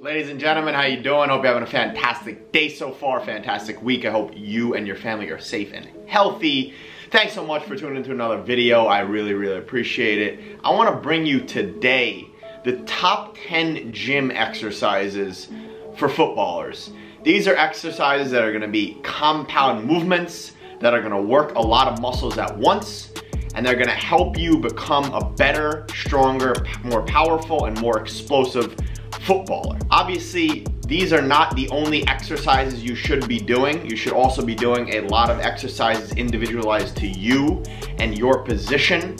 Ladies and gentlemen, how you doing? Hope you're having a fantastic day so far, fantastic week. I hope you and your family are safe and healthy. Thanks so much for tuning into another video. I really appreciate it. I want to bring you today the top 10 gym exercises for footballers. These are exercises that are going to be compound movements that are going to work a lot of muscles at once, and they're going to help you become a better, stronger, more powerful, and more explosive footballer. Obviously, these are not the only exercises you should be doing. You should also be doing a lot of exercises individualized to you and your position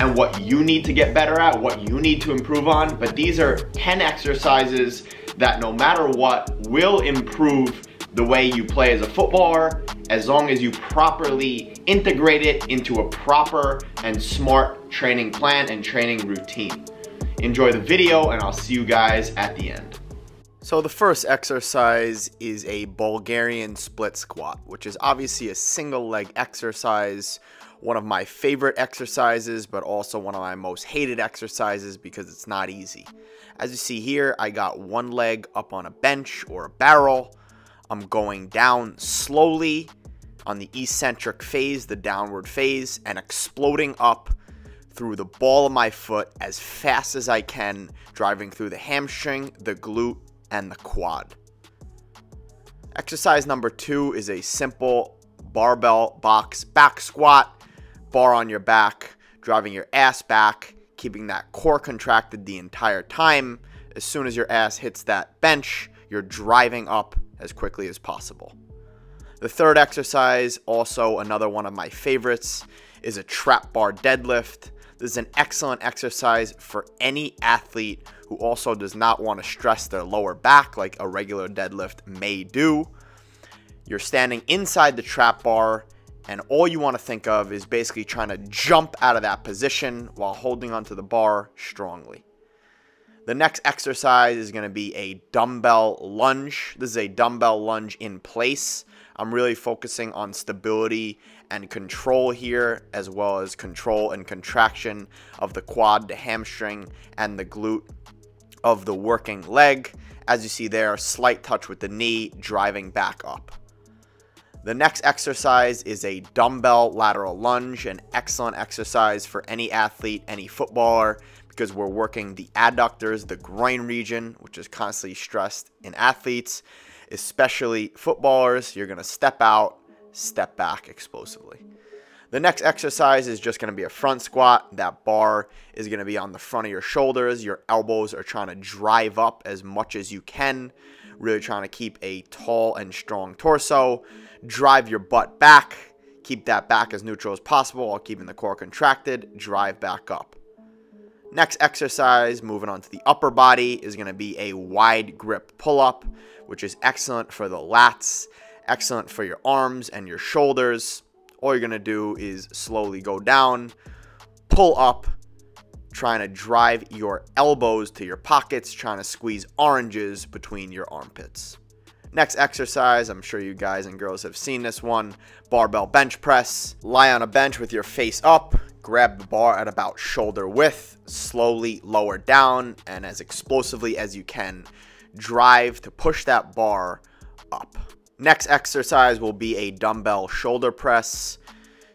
and what you need to get better at, what you need to improve on. But these are 10 exercises that no matter what will improve the way you play as a footballer, as long as you properly integrate it into a proper and smart training plan and training routine. Enjoy the video, and I'll see you guys at the end. So the first exercise is a Bulgarian split squat, which is obviously a single leg exercise, one of my favorite exercises, but also one of my most hated exercises because it's not easy. As you see here, I got one leg up on a bench or a barrel. I'm going down slowly on the eccentric phase, the downward phase, and exploding up through the ball of my foot as fast as I can, driving through the hamstring, the glute, and the quad. Exercise number 2 is a simple barbell box back squat, bar on your back, driving your ass back, keeping that core contracted the entire time. As soon as your ass hits that bench, you're driving up as quickly as possible. The third exercise, also another one of my favorites, is a trap bar deadlift. This is an excellent exercise for any athlete who also does not want to stress their lower back like a regular deadlift may do. You're standing inside the trap bar, and all you want to think of is basically trying to jump out of that position while holding onto the bar strongly. The next exercise is going to be a dumbbell lunge. This is a dumbbell lunge in place. I'm really focusing on stability and control here, as well as control and contraction of the quad, the hamstring, and the glute of the working leg. As you see there, slight touch with the knee, driving back up. The next exercise is a dumbbell lateral lunge, an excellent exercise for any athlete, any footballer, because we're working the adductors, the groin region, which is constantly stressed in athletes, especially footballers. You're going to step out, step back explosively. The next exercise is just going to be a front squat. That bar is going to be on the front of your shoulders. Your elbows are trying to drive up as much as you can, really trying to keep a tall and strong torso. Drive your butt back. Keep that back as neutral as possible while keeping the core contracted. Drive back up. Next exercise, moving on to the upper body, is going to be a wide grip pull-up, which is excellent for the lats, excellent for your arms and your shoulders. All you're going to do is slowly go down, pull up, trying to drive your elbows to your pockets, trying to squeeze oranges between your armpits. Next exercise, I'm sure you guys and girls have seen this one, barbell bench press. Lie on a bench with your face up, grab the bar at about shoulder width, slowly lower down, and as explosively as you can, drive to push that bar up. Next exercise will be a dumbbell shoulder press.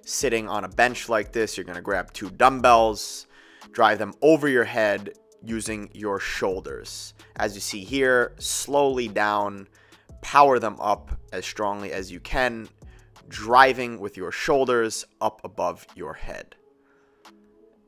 Sitting on a bench like this, you're going to grab 2 dumbbells, drive them over your head using your shoulders. As you see here, slowly down, power them up as strongly as you can, driving with your shoulders up above your head.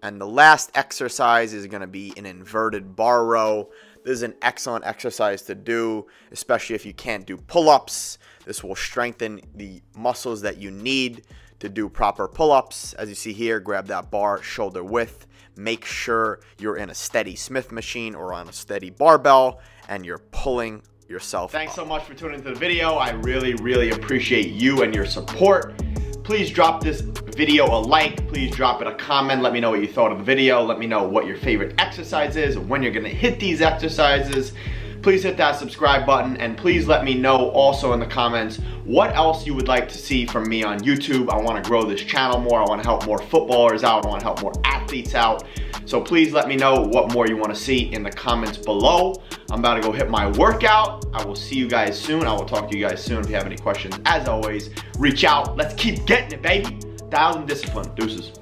And the last exercise is going to be an inverted bar row. This is an excellent exercise to do, especially if you can't do pull-ups. This will strengthen the muscles that you need to do proper pull-ups. As you see here, grab that bar shoulder width. Make sure you're in a steady Smith machine or on a steady barbell, and you're pulling yourself up. Thanks so much for tuning into the video. I really appreciate you and your support. Please drop this video a like, please drop it a comment, let me know what you thought of the video, let me know what your favorite exercise is, when you're gonna hit these exercises. please hit that subscribe button, and please let me know also in the comments what else you would like to see from me on YouTube. I wanna grow this channel more, I wanna help more footballers out, I wanna help more athletes out. So please let me know what more you wanna see in the comments below. I'm about to go hit my workout. I will see you guys soon. I will talk to you guys soon. If you have any questions, as always, reach out. Let's keep getting it, baby. Thousand Discipline. Deuces.